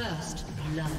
First blood.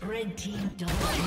Red team double kill.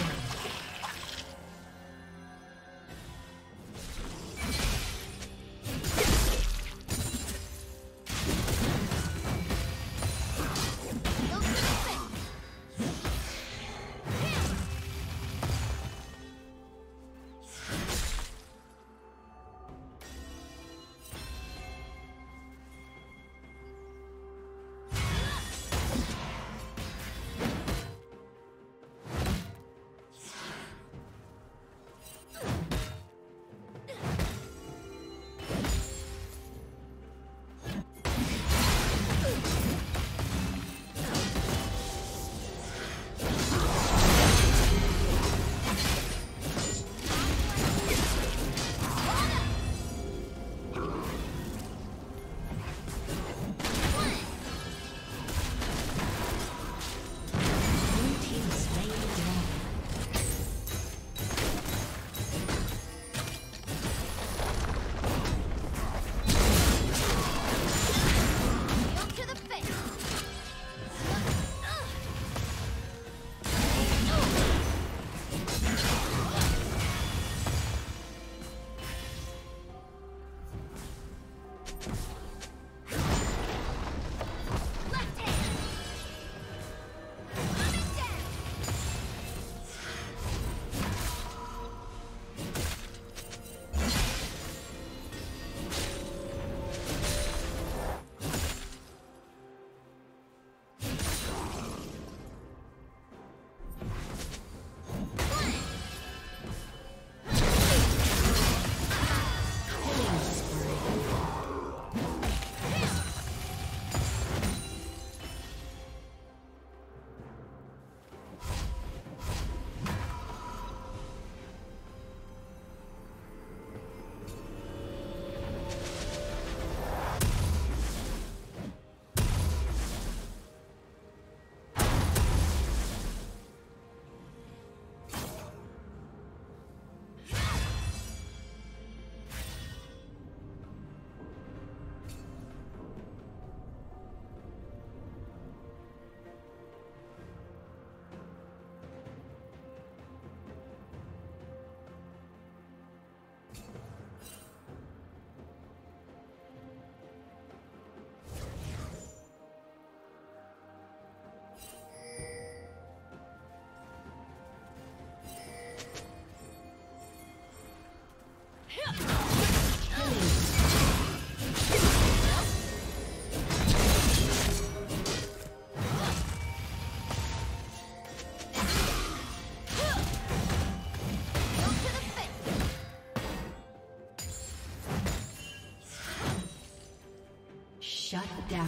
Shut down.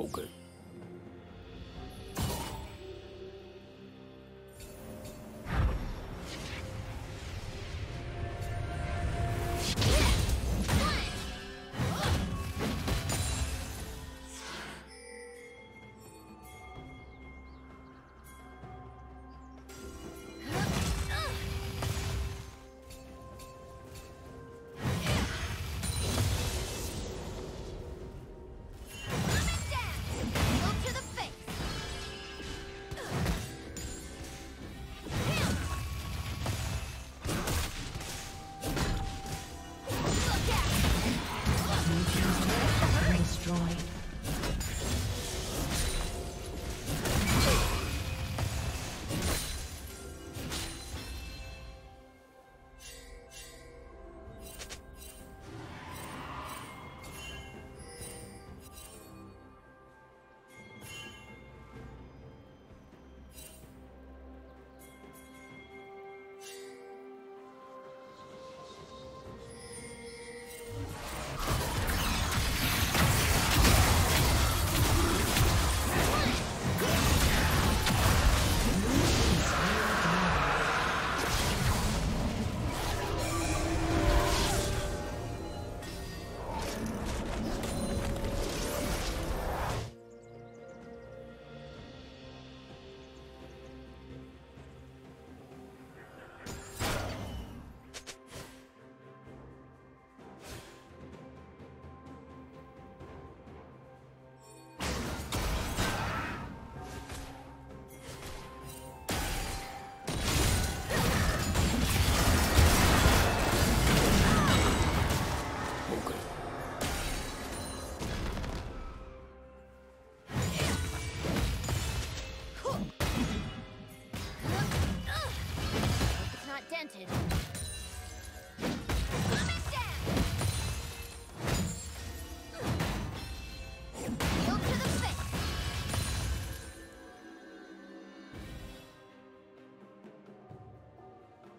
Okay.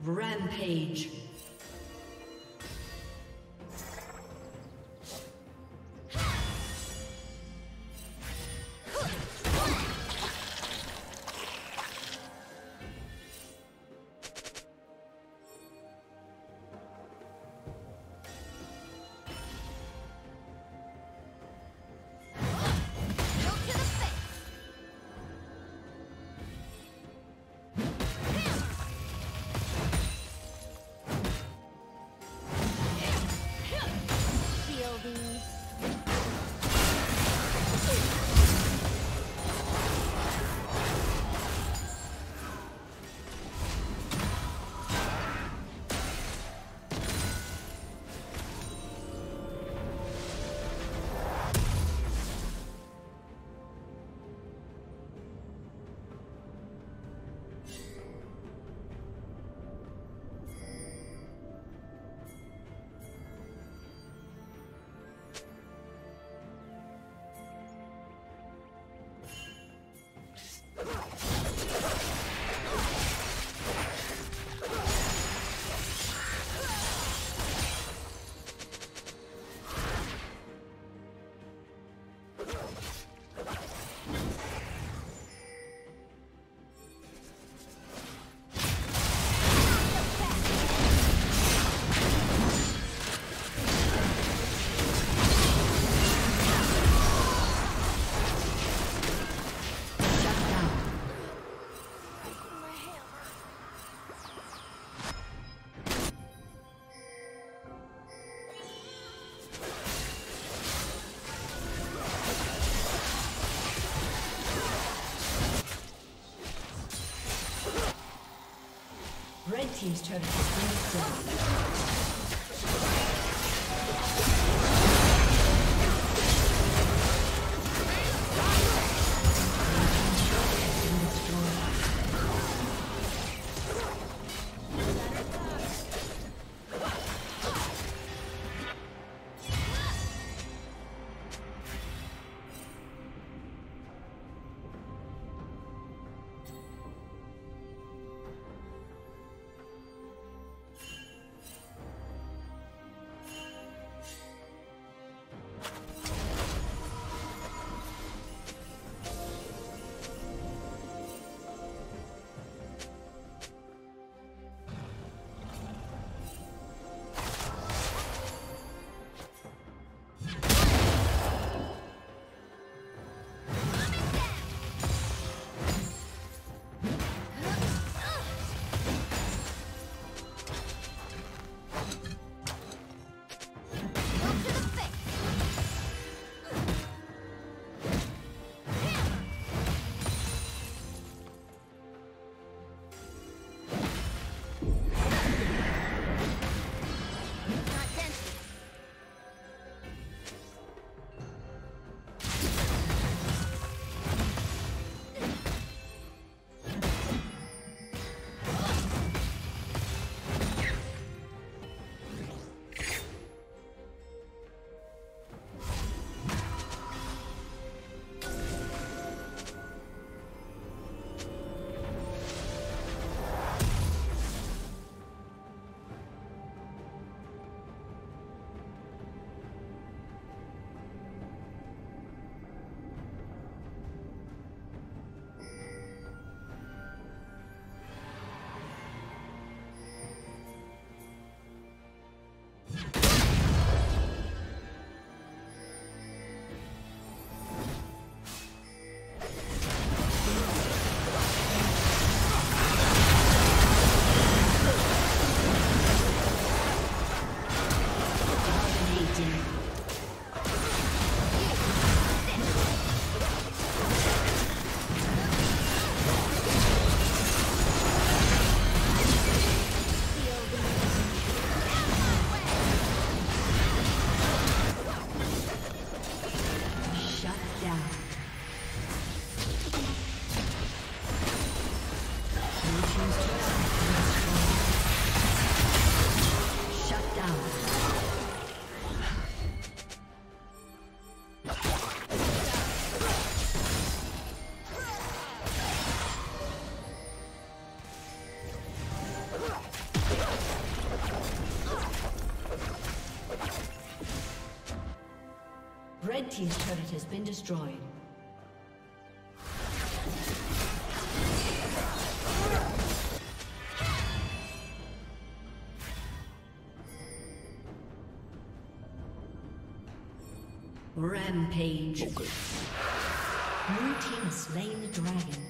Rampage. team's turret has been destroyed. Red team's turret has been destroyed. Rampage. Okay. Blue team has slain the dragon.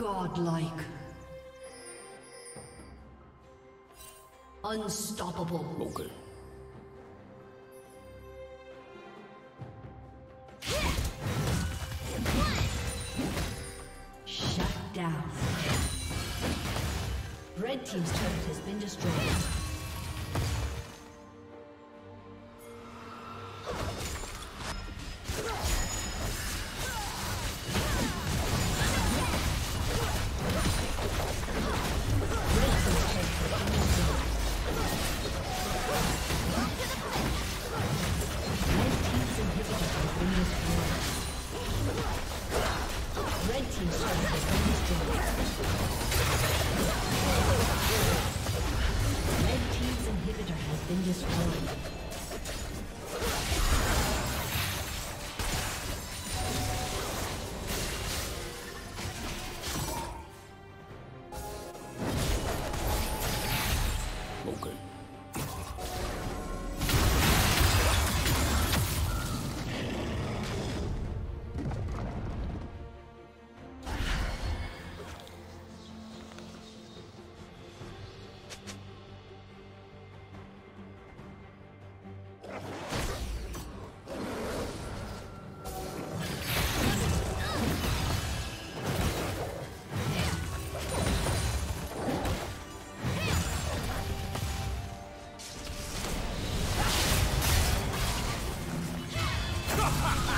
Godlike. Unstoppable. Okay. Shut down. Red team's turret has been destroyed. Ha ha!